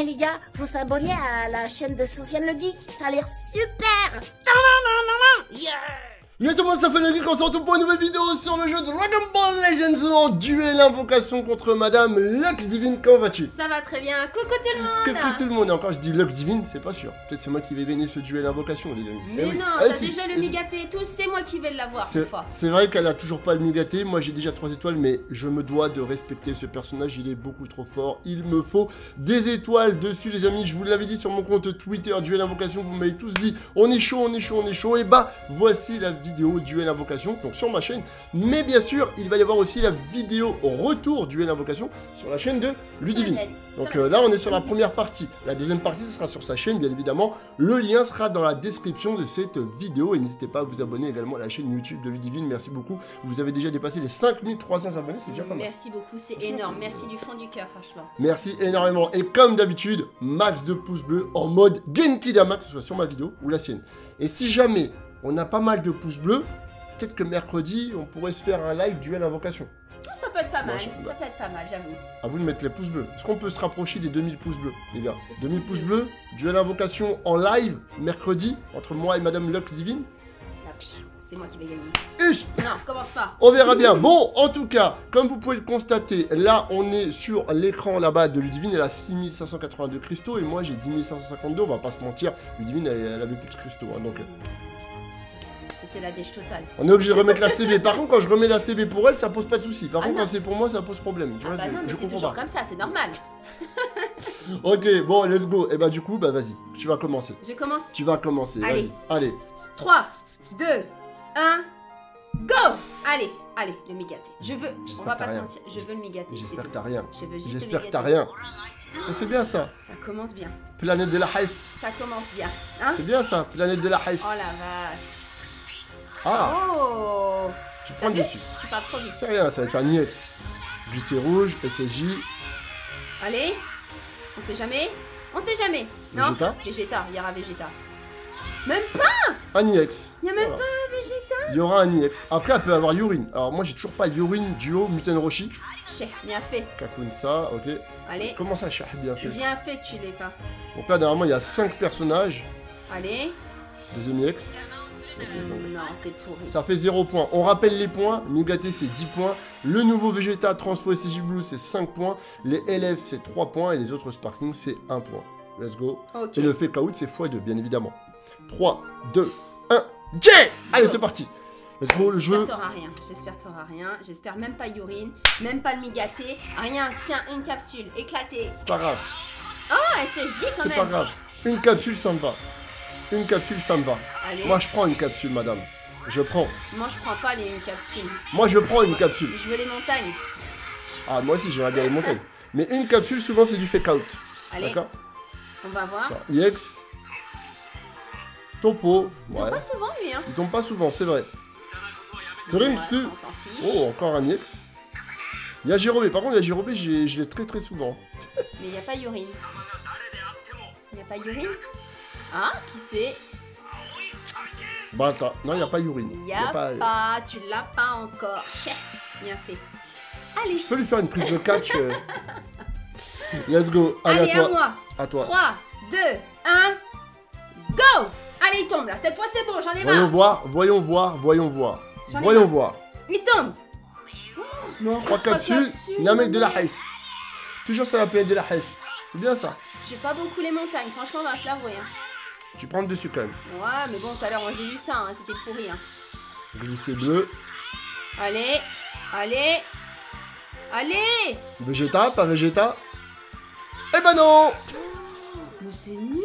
Eh les gars, faut s'abonner à la chaîne de Sofian Le Geek, ça a l'air super. Yeah. Yo tout le monde, ça fait le geek, on se retrouve pour une nouvelle vidéo sur le jeu de Dragon Ball Legends en duel invocation contre madame Ludivine. Comment vas-tu? Ça va très bien, coucou tout le monde. Coucou tout le monde, et encore je dis Ludivine, c'est pas sûr. Peut-être c'est moi qui vais gagner ce duel invocation les amis. Mais eh non, oui. T'as déjà le Migatte et tout, c'est moi qui vais l'avoir cette fois. C'est vrai qu'elle a toujours pas le Migatte, moi j'ai déjà 3 étoiles mais je me dois de respecter ce personnage, il est beaucoup trop fort. Il me faut des étoiles dessus les amis, je vous l'avais dit sur mon compte Twitter, duel invocation, vous m'avez tous dit on est chaud, on est chaud, on est chaud, et bah voici la vidéo. Duel invocation donc sur ma chaîne, mais bien sûr il va y avoir aussi la vidéo retour duel invocation sur la chaîne de Ludivine. Donc là on est sur la première partie, la deuxième partie ce sera sur sa chaîne bien évidemment, le lien sera dans la description de cette vidéo et n'hésitez pas à vous abonner également à la chaîne YouTube de Ludivine. Merci beaucoup, vous avez déjà dépassé les 5300 abonnés, c'est déjà pas mal. Merci beaucoup, c'est énorme, merci du fond du cœur franchement. Merci énormément et comme d'habitude max de pouces bleus en mode Genkidama, que ce soit sur ma vidéo ou la sienne. Et si jamais on a pas mal de pouces bleus, peut-être que mercredi, on pourrait se faire un live duel invocation. Ça peut être pas mal, bon, ça peut être pas mal, j'avoue. À vous de mettre les pouces bleus. Est-ce qu'on peut se rapprocher des 2000 pouces bleus, les gars? 2000 pouces bleus, duel invocation en live, mercredi, entre moi et madame Ludivine. C'est moi qui vais gagner. Non, commence pas. On verra bien. Bon, en tout cas, comme vous pouvez le constater, là, on est sur l'écran là-bas de Ludivine. Elle a 6582 cristaux et moi, j'ai 10552. On va pas se mentir, Ludivine, elle avait plus de cristaux. Hein, donc... C'était la déche totale. On est obligé de remettre la CB. Par contre, quand je remets la CB pour elle, ça pose pas de soucis. Par contre, quand c'est pour moi, ça pose problème. Tu vois, bah non, mais c'est toujours comme ça, c'est normal. Ok, bon, let's go. Et bah, du coup, bah vas-y, tu vas commencer. Je commence. Tu vas commencer. Allez. Allez. 3, 2, 1, go! Allez, allez, le Migatte. Je veux, on va pas se mentir, je veux le Migatte. J'espère que t'as rien. J'espère que t'as rien. Ça, c'est bien ça. Ça commence bien. Planète de la Hesse. Ça commence bien. Hein? C'est bien ça, planète de la Hesse. Oh la vache. Ah! Oh! Tu prends le dessus. Tu pars trop vite. C'est rien, ça va être un niette. JC rouge, SSJ. Allez! On sait jamais? On sait jamais! Non? Végéta, il y aura Végéta. Même pas! Un IX. Il n'y a même pas un Végéta! Il y aura un IX. Après, elle peut avoir Yurin. Alors, moi, j'ai toujours pas Yurin, duo, Muten Roshi. Cheh, bien fait. Kakunsa, ok. Allez. Comment ça, Cheh, bien fait? Bien fait que tu l'aies pas. Donc là, normalement, il y a 5 personnages. Allez. Deuxième IX. Non, c'est pourri. Ça fait 0 points. On rappelle les points. Migatte, c'est 10 points. Le nouveau Végéta, Transfo et CJ Blue, c'est 5 points. Les LF, c'est 3 points. Et les autres Sparkling, c'est 1 point. Let's go. Okay. Et le fake out, c'est x2, bien évidemment. 3, 2, 1, yeah! Allez, c'est parti. Let's go, le jeu. J'espère que t'auras rien. J'espère t'auras rien. J'espère même pas Yurin, même pas le Migatte. Rien. Tiens, une capsule. Éclatée. C'est pas grave. Oh, SSJ quand même. C'est pas grave. Une capsule, ça me va. Une capsule, ça me va. Allez. Moi, je prends une capsule, madame. Je prends. Moi, je prends pas les une capsule. Moi, je prends une capsule. Je veux les montagnes. Ah, moi aussi, j'aimerais bien les montagnes. Mais une capsule, souvent, c'est du fake out. Allez. D'accord. On va voir. Yex. Topo. Il tombe pas souvent, lui. Hein. Il tombe pas souvent, c'est vrai. Trunks. Ouais, oh, encore un Yex. Il y a Jérôme. Par contre, il y a Jérôme, je l'ai très souvent. Mais il n'y a pas Yurin. Il n'y a pas Yurin. Hein? Qui c'est? Bah attends, non, il n'y a pas Yurin. Il n'y a pas, tu l'as pas encore. Chef, bien fait. Allez. Je peux lui faire une prise de catch. Let's go. Allez, à toi. Moi. À toi. 3, 2, 1, go! Allez, il tombe là. Cette fois, c'est bon, j'en ai marre. Voyons voir, voyons voir, voyons voir. Voyons voir. Il tombe. Oh, non, 3 capsules. Il y a un mec de la Hesse. Toujours ça, la planète de la Hesse. C'est bien ça. J'ai pas beaucoup les montagnes, franchement, on va se l'avouer. Hein. Tu prends le dessus quand même. Ouais, mais bon, tout à l'heure, moi j'ai vu ça, hein, c'était pourri. Hein. Glisser bleu. Allez, allez, allez. Végéta, pas Végéta. Eh ben non. Mais c'est nul.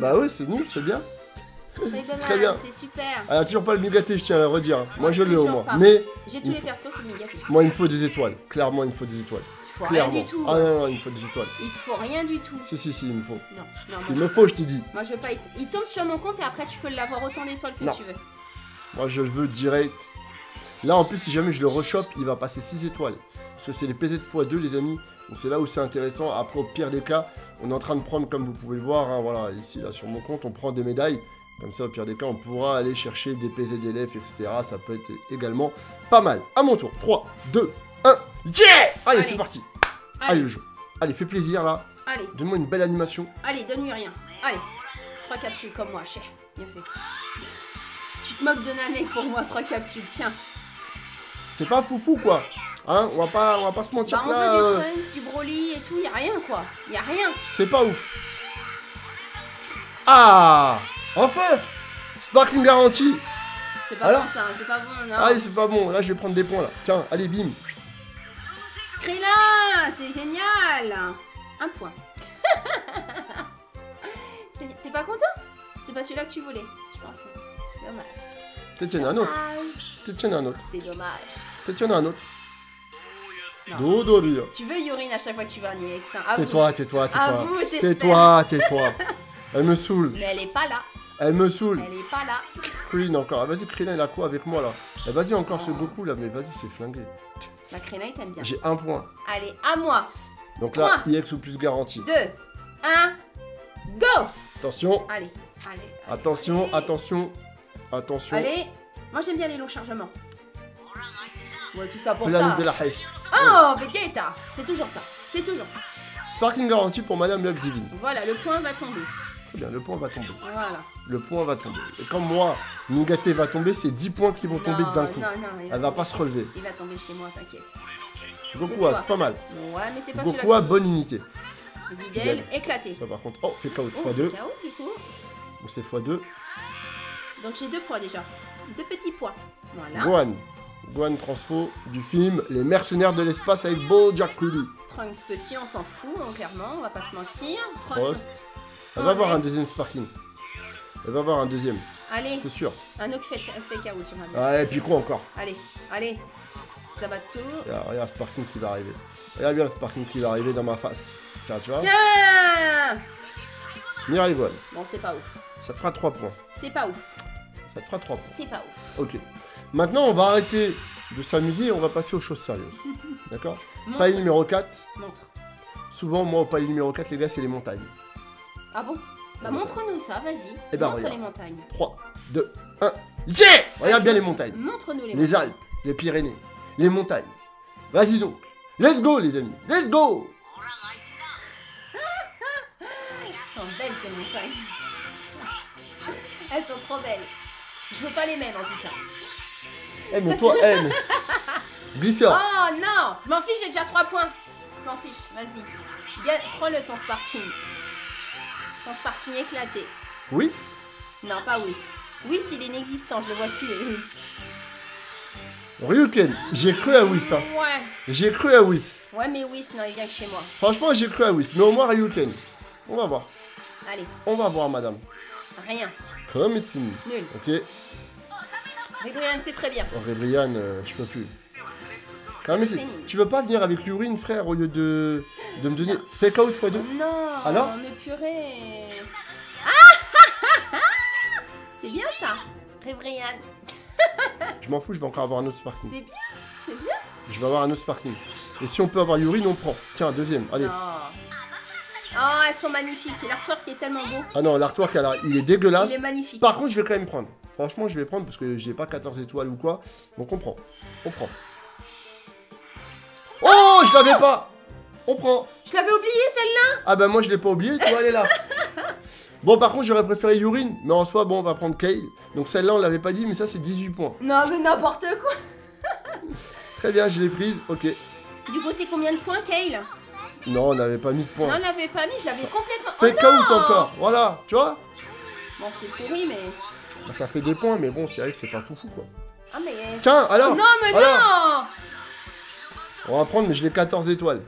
Bah oui, c'est nul, c'est bien. C'est très bien. C'est super. Elle a toujours pas le Migatte, je tiens à le redire. Hein. Moi, je l'ai au moins. Mais j'ai tous les persos sur le Migatte. Moi, il me faut des étoiles. Clairement, il me faut des étoiles. Clairement. Rien du tout. Ah non, non, il me faut des étoiles. Il te faut rien du tout. Si, si, si, il me faut. Non, non, moi, il me faut, je te dis. Moi, je veux pas. Il tombe sur mon compte et après, tu peux l'avoir autant d'étoiles que non. Tu veux. Moi, je le veux direct. Là, en plus, si jamais je le rechoppe, il va passer 6 étoiles. Parce que c'est les PZ de x2, les amis. Donc, c'est là où c'est intéressant. Après, au pire des cas, on est en train de prendre, comme vous pouvez le voir, hein, voilà, ici, là, sur mon compte, on prend des médailles. Comme ça, au pire des cas, on pourra aller chercher des PZ d'élèves, etc. Ça peut être également pas mal. À mon tour. 3, 2, 1. Yeah! Allez, c'est parti. Allez, le jeu. Allez, fais plaisir, là. Allez. Donne-moi une belle animation. Allez, donne-lui rien. Allez. 3 capsules comme moi, chef. Bien fait. Tu te moques de Namek pour moi, 3 capsules, tiens. C'est pas foufou quoi. Hein, on va pas se mentir bah, là. On veut du Trunks, du Broly et tout, y a rien quoi. Y a rien. C'est pas ouf. Ah, enfin. Sparkling garantie. C'est pas bon ça, c'est pas bon non. Allez, c'est pas bon, là je vais prendre des points là. Tiens, allez bim. Krillin, c'est génial. Un point. T'es pas content? C'est pas celui-là que tu voulais, je pense. Dommage. Peut-être qu'il y en a un autre. Peut-être qu'il y en a un autre. C'est dommage. Peut-être qu'il y en a un autre. Dodo dire. Tu veux Yurin à chaque fois que tu vas nier avec ça. Tais-toi, tais-toi, tais-toi. Tais-toi, tais-toi. Elle me saoule. Mais elle est pas là. Elle me saoule. Elle est pas là. Krillin encore. Ah, vas-y, Krillin, il a quoi avec moi là? Ah, vas-y, encore ce Goku là, mais vas-y, c'est flingué. Bah, Krillin, il t'aime bien. J'ai un point. Allez, à moi. Donc là, IX ou plus garanti. 2, 1, go! Attention. Allez, allez. Attention, allez. Attention. Attention. Allez, moi j'aime bien les longs chargements. Ouais, tout ça pour Madame ça. De la Hesse. Oh, Végéta. C'est toujours ça. C'est toujours ça. Sparking garanti pour Madame la Divine. Voilà, le point va tomber. Très bien, le point va tomber. Voilà. Le point va tomber. Et quand moi, Migatte va tomber, c'est 10 points qui vont tomber d'un coup. Non, non, elle va pas se relever. Il va tomber chez moi, t'inquiète. Gokua, c'est pas mal. Ouais, mais c'est pas celui-là. Gokua, bonne unité. Videl, éclaté. Ça par contre. Oh, fait KO de x2. Donc c'est x2. Donc j'ai 2 points déjà. 2 petits points. Voilà. Gohan transfo du film Les Mercenaires de l'espace avec Bojack Horseman. Trunks petit, on s'en fout, hein, clairement, on va pas se mentir. Frost. Elle va avoir un deuxième Sparking. Elle va avoir un deuxième. Allez. C'est sûr. Un autre fait KO, j'aimerais bien. Ah, et puis quoi encore? Allez, allez. Zabatsu. Regarde, regarde le Sparking qui va arriver. Regarde bien le Sparking qui va arriver dans ma face. Tiens, tu vois. Tiens. Miragone. Bon, c'est pas ouf. Ça te fera 3 points. C'est pas ouf. Ça te fera 3 points. C'est pas ouf. Ok. Maintenant, on va arrêter de s'amuser et on va passer aux choses sérieuses. D'accord? Paille numéro 4. Montre. Souvent, moi, au paille numéro 4, les gars, c'est les montagnes. Ah bon? Bah, montre-nous ça, vas-y. Eh ben, montre les montagnes. 3, 2, 1. Yeah! Regarde bien les montagnes. Montre-nous les montagnes. Les Alpes, les Pyrénées, les montagnes. Vas-y donc. Let's go, les amis. Let's go! Elles sont belles tes montagnes. Elles sont trop belles. Je veux pas les mêmes en tout cas. Eh hey, mais ça, toi, elle. Glisseur. Oh non, je m'en fiche, j'ai déjà 3 points. Je m'en fiche, vas-y. Prends le temps sparking. Temps sparking éclaté. Whis? Non, pas Whis. Whis, il est inexistant, je le vois plus, Whis. Ryuken, j'ai cru à Whis. Hein. Ouais. J'ai cru à Whis. Ouais, mais Whis, non, il vient que chez moi. Franchement, j'ai cru à Whis, mais au moins Ryuken. On va voir. Allez. On va voir, madame. Rien. Comme ici. Nul. Ok. Rébriane, c'est très bien. Oh, Rébriane, je peux plus. Comme ici. Tu veux pas venir avec Yurin, frère, au lieu de me donner. Fais KO x2. Non. Alors mais purée. Ah c'est bien ça. Rébriane. Je m'en fous, je vais encore avoir un autre sparking. C'est bien. C'est bien. Je vais avoir un autre sparking. Et si on peut avoir Yurin, on prend. Tiens, deuxième. Allez. Oh. Oh, elles sont magnifiques. L'artwork est tellement beau. Ah non, l'artwork, il est dégueulasse. Il est magnifique. Par contre, je vais quand même prendre. Franchement, je vais prendre parce que j'ai pas 14 étoiles ou quoi. Donc, on prend. On prend. Oh, je l'avais pas. On prend. Je l'avais oublié celle-là. Ah bah, moi, je l'ai pas oublié. Tu vois, elle est là. Bon, par contre, j'aurais préféré Yurin. Mais en soi, bon, on va prendre Kale. Donc, celle-là, on l'avait pas dit, mais ça, c'est 18 points. Non, mais n'importe quoi. Très bien, je l'ai prise. Ok. Du coup, c'est combien de points, Kale? Non, on n'avait pas mis de points. Non, on n'avait pas mis, je l'avais complètement... Fais KO encore, voilà, tu vois. Bon, c'est pourri, mais... Bah, ça fait des points, mais bon, c'est vrai que c'est pas foufou, quoi. Ah, mais... Tiens, alors... Oh, non, mais alors... non. On va prendre, mais je l'ai 14 étoiles.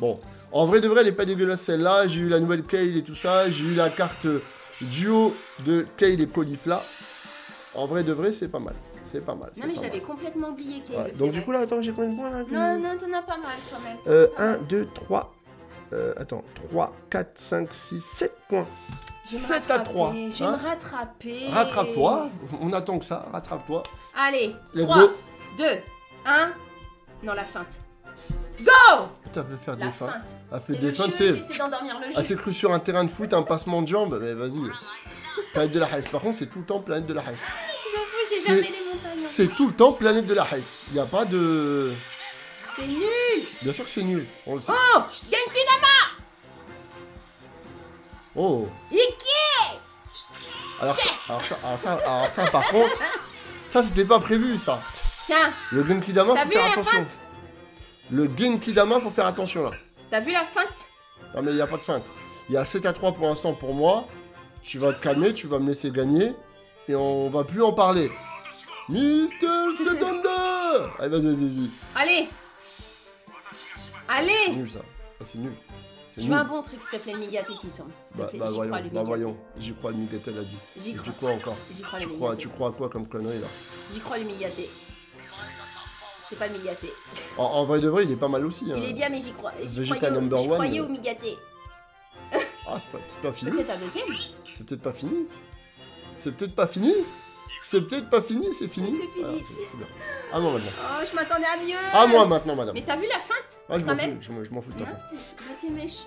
Bon, en vrai de vrai, elle est pas dégueulasse, celle-là. J'ai eu la nouvelle Kale et tout ça. J'ai eu la carte duo de Kale et Caulifla. En vrai de vrai, c'est pas mal. C'est pas mal. Non, mais j'avais complètement oublié qu'il y avait. Donc, du coup, là, attends, j'ai combien de points là? Non, non, t'en as pas mal quand même. 1, 2, 3. Attends, 3, 4, 5, 6, 7 points. 7 à 3. Je vais me rattraper. Rattrape-toi. On attend que ça. Rattrape-toi. Allez, 3, 2, 1. Non, la feinte. Go! Putain, veut faire des feintes. Elle fait des feintes, c'est. J'essaie d'endormir le jeu. Elle s'est crue sur un terrain de foot, un passement de jambes. Mais vas-y. Planète de la Hesse. Par contre, c'est tout le temps Planète de la Hesse. C'est tout le temps Planète de la Hesse. Il n'y a pas de... C'est nul. Bien sûr que c'est nul. On le sait. Oh, Genkidama. Oh. Alors ça par contre, ça c'était pas prévu ça. Tiens. Le Genkidama, faut faire attention. Le Genkidama, faut faire attention là. T'as vu la feinte? Non mais il n'y a pas de feinte. Il y a 7 à 3 pour l'instant pour moi. Tu vas te calmer, tu vas me laisser gagner. Et on va plus en parler. Mister Setanda. Allez, vas-y. Allez. Allez. C'est nul ça. C'est nul. Tu veux un bon truc, s'il te plaît, Migatte qui tombe. Bah voyons, j'y crois, le Migatte, elle a dit. J'y crois. Tu crois encore? J'y crois, tu crois à quoi comme connerie là? J'y crois, le Migatte. C'est pas le Migatte. En vrai de vrai, il est pas mal aussi. Hein. Il est bien, mais j'y crois. Végéta number 1. Je croyais au Migatte. Ah, c'est pas fini. C'est peut-être un deuxième. C'est peut-être pas fini. C'est fini. C'est fini. Ah non, maintenant. Oh, je m'attendais à mieux. Ah, moi maintenant, madame. Mais t'as vu la feinte? Ah, je m'en fous de ta feinte. Mais t'es méchant.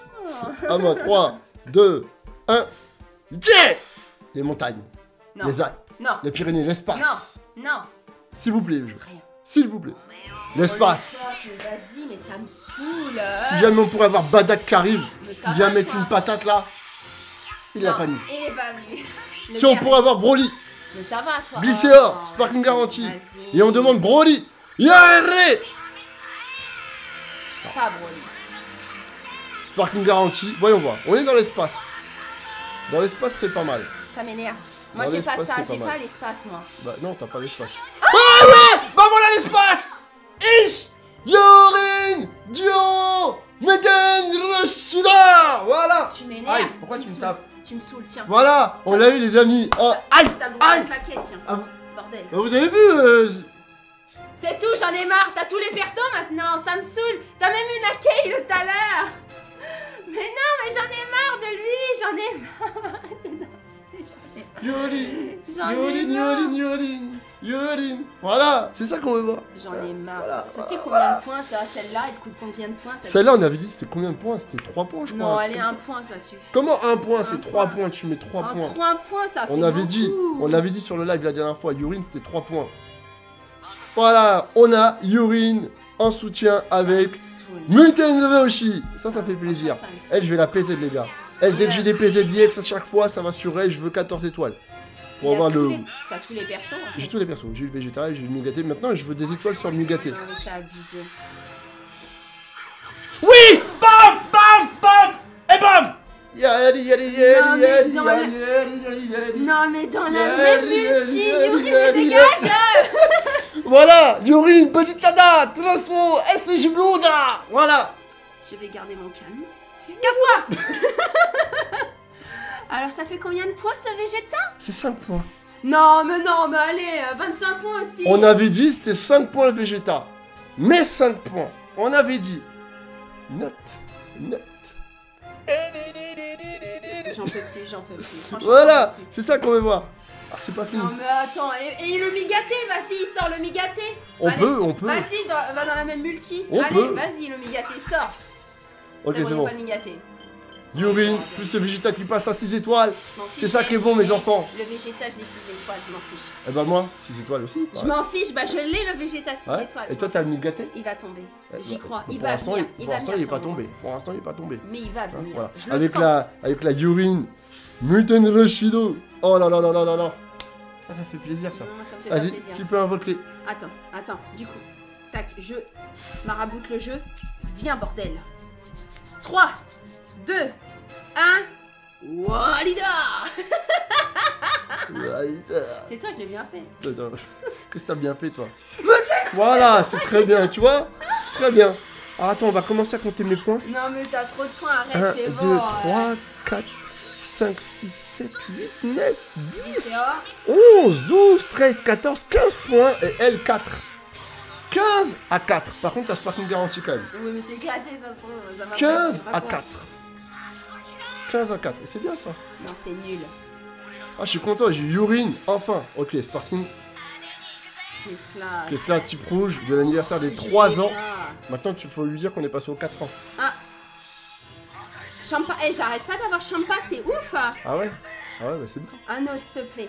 Ah, moi, 3, 2, 1. Yeah! Les montagnes. Non. Les Alpes. Non. Les Pyrénées, l'espace. Non. Non. S'il vous plaît, je... Rien. S'il vous plaît. L'espace. Vas-y, mais ça me saoule. Si jamais on pourrait avoir Badak qui arrive, qui vient mettre une patate là, il a pas mis. Il est pas venu. Si on pourrait avoir Broly. Mais ça va, toi. Glissé or, sparking garantie. Et on demande Broly. Yaré. Pas Broly. Sparking garantie. Voyons voir. On est dans l'espace. Dans l'espace, c'est pas mal. Ça m'énerve. Moi, j'ai pas ça. J'ai pas l'espace, moi. Bah non, t'as pas l'espace. Ah ouais. Bah voilà l'espace. Ich Yurin Dio Muten Roshi. Voilà. Tu m'énerves. Pourquoi tu me tapes? Tu me saoules, tiens. Voilà, on l'a eu les amis. Oh, aïe, aïe. Bordel. Vous avez vu c'est tout, j'en ai marre. T'as tous les persos maintenant, ça me saoule. T'as même eu la Kale tout à l'heure. Mais non, mais j'en ai marre de lui. Yurin. Voilà, c'est ça qu'on veut voir. J'en ai marre. Voilà. Ça fait combien de points ça? Celle-là, elle coûte combien de points? Celle-là, on avait dit c'était combien de points? C'était 3 points, je crois. Non, allez, 1 point, ça suffit. Comment 1 point? C'est 3 points, tu mets 3 points. 3 points, ça fait beaucoup. On avait dit sur le live la dernière fois, Yurin, c'était 3 points. Voilà, on a Yurin en soutien avec Muten Roshi. Ça fait plaisir. Elle, je vais la PZ, les gars. Elle, dès que j'ai des PZ liés, ça chaque fois, ça va sur elle, je veux 14 étoiles. Pour avoir le... T'as tous les persos en fait. J'ai tous les persos, j'ai le Végéta, j'ai le Migatte, maintenant je veux des étoiles sur le Migatte. Non mais c'est abusé. Oui. Bam bam bam. Et bam. Non mais dans la même multi, Yurin, dégage. Voilà, Yurin, petite tada, transmo, SG Blouda. Voilà. Je vais garder mon calme. Casse-toi. Alors ça fait combien de points ce Végéta? C'est 5 points. Non, mais allez, 25 points aussi. On avait dit c'était 5 points le Végéta. Mais 5 points, on avait dit. Note. J'en peux plus. Voilà, c'est ça qu'on veut voir. Ah, c'est pas fini. Non mais attends, et le Migatte, vas-y, il sort le Migatte. On peut. Vas-y, va dans la même multi. Vas-y, le Migatte, sort. Ok, c'est bon. Yurin, plus le Végéta qui passe à 6 étoiles. C'est ça qui est bon, mes enfants. Le Végéta, je l'ai 6 étoiles, je m'en fiche. Et bah, moi, 6 étoiles aussi. Je m'en fiche, bah, je l'ai le Végéta 6 étoiles. Et toi, t'as le Migatte? Il va tomber. J'y crois. Il va venir. Pour l'instant, il est pas tombé. Mais il va venir. Avec la Yurin, Muten Reshido. Oh là là là là là là. Ça, ça fait plaisir, ça. Vas-y, tu peux invoquer. Attends, du coup. Tac, je maraboute le jeu. Viens, bordel. 3. 2, 1, Walida. Tais-toi, je l'ai bien fait. Qu'est-ce que t'as bien fait, toi? Voilà, c'est très bien, tu vois. C'est très bien. Alors, attends, on va commencer à compter mes points. Non, mais t'as trop de points, arrête, c'est bon. 1, 2, 3, 4, 5, 6, 7, 8, 9, 10, 11, 12, 13, 14, 15 points et elle, 4. 15 à 4. Par contre, t'as sparking garantie quand même. Oui, mais c'est éclaté, ça se trouve. Ça 15 à 4. 15 à 4. Et c'est bien ça. Non, c'est nul. Ah, je suis content, j'ai eu Yurin. Enfin. Ok, sparking. Caulifla, type rouge de l'anniversaire des 3 ans. Maintenant, il faut lui dire qu'on est passé aux 4 ans. Ah. Champa. Eh, j'arrête pas d'avoir Champa, c'est ouf. Ah ouais? Ah ouais, bah c'est bon. Un autre, s'il te plaît.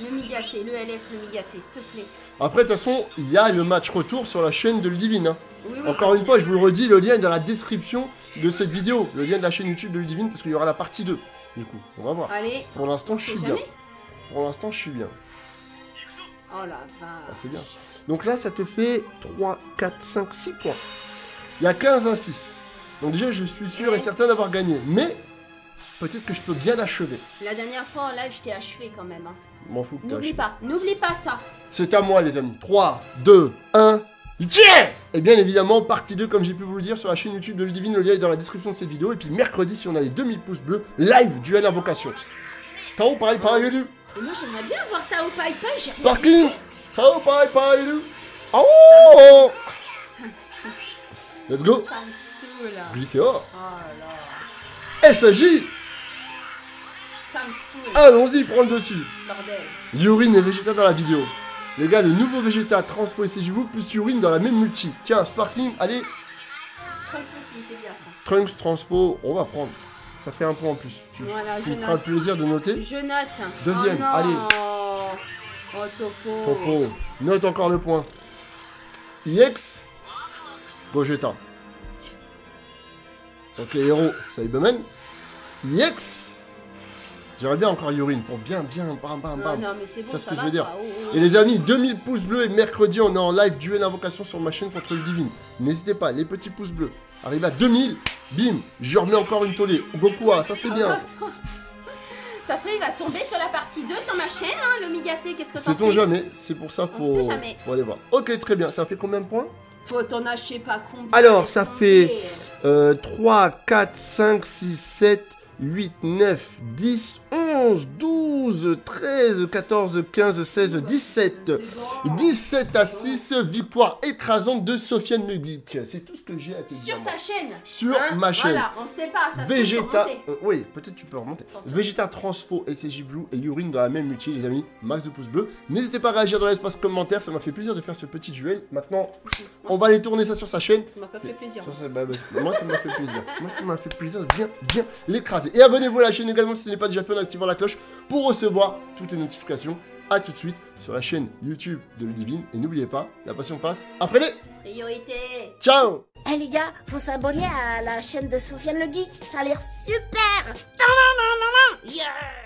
Le Migatte, le LF, le Migatte, s'il te plaît. Après, de toute façon, il y a le match retour sur la chaîne de Ludivine. Hein. Oui, oui, encore une fois, je vous le redis, le lien est dans la description de cette vidéo. Le lien de la chaîne YouTube de Ludivine, parce qu'il y aura la partie 2. Du coup, on va voir. Allez, pour l'instant, je suis bien. Pour l'instant, je suis bien. Oh la vache. Ah, c'est bien. Donc là, ça te fait 3, 4, 5, 6 points. Il y a 15 à 6. Donc déjà, je suis sûr et certain d'avoir gagné. Mais peut-être que je peux bien l'achever. La dernière fois, là, je t'ai achevé quand même. Hein. M'en fous. N'oublie pas ça. C'est à moi, les amis. 3, 2, 1. Yeah! Et bien évidemment, partie 2, comme j'ai pu vous le dire, sur la chaîne YouTube de Ludivine, le lien est dans la description de cette vidéo. Et puis mercredi, si on a les 2000 pouces bleus, live duel invocation. Tao Pai Pai Lu. Et moi, j'aimerais bien avoir Tao Pai Pai, j'ai rien vu. Tao Pai Pai Lu. Oh! Ça me saoule. Let's go. Ça me saoule. Glycéor. Oh là. SJ. Ça me saoule. Allons-y, prends le dessus. Bordel. Yurin et Végéta dans la vidéo. Les gars, le nouveau Végéta, Transpo et Sejibu plus Yurin dans la même multi. Tiens, Sparkling, allez. Transpo, c'est bien ça. Trunks, Transpo, on va prendre. Ça fait un point en plus. Voilà, je note. Ça me fera plaisir de noter. Je note. Deuxième, oh, allez. Oh, Topo. Topo. Note encore le point. IX. Gogeta. Ok, héros, Cyberman. IX. J'aimerais bien encore Yurin pour bien, bam, bam, bam. Non, mais c'est bon, ça va, je veux dire. Et les amis, 2000 pouces bleus et mercredi, on est en live duel invocation sur ma chaîne contre Ludivine. N'hésitez pas, les petits pouces bleus. Arrive à 2000, bim, je remets encore une tollée. Beaucoup, ça c'est bien. Ça se fait, il va tomber sur la partie 2 sur ma chaîne, hein, le Migatte, qu'est-ce que t'en sais ? Sait-on jamais, c'est pour ça faut... On sait jamais. Faut aller voir. Ok, très bien, ça fait combien de points ? Faut t'en as, je sais pas combien. Alors, ça fait 3, 4, 5, 6, 7... 8, 9, 10, 11, 12, 13, 14, 15, 16, 17. 17 à 6, victoire écrasante de Sofian Le Geek. C'est tout ce que j'ai à te dire. Sur ta chaîne. Sur ma chaîne. Voilà, on sait pas, ça Végéta, oui, peut-être tu peux remonter. Végéta, Transfo, SCJ Blue et Yurin dans la même multi, les amis. Max de pouces bleus. N'hésitez pas à réagir dans l'espace commentaire, ça m'a fait plaisir de faire ce petit duel. Maintenant, on va aller tourner ça sur sa chaîne. Ça m'a pas fait plaisir. Moi, ça m'a fait plaisir. Moi, ça m'a fait plaisir de bien l'écraser. Et abonnez-vous à la chaîne également si ce n'est pas déjà fait en activant la cloche pour recevoir toutes les notifications. A tout de suite sur la chaîne YouTube de Ludivine. Et n'oubliez pas, la passion passe après les priorités. Ciao. Eh les gars, faut s'abonner à la chaîne de Sofian Le Geek. Ça a l'air super. Yeah.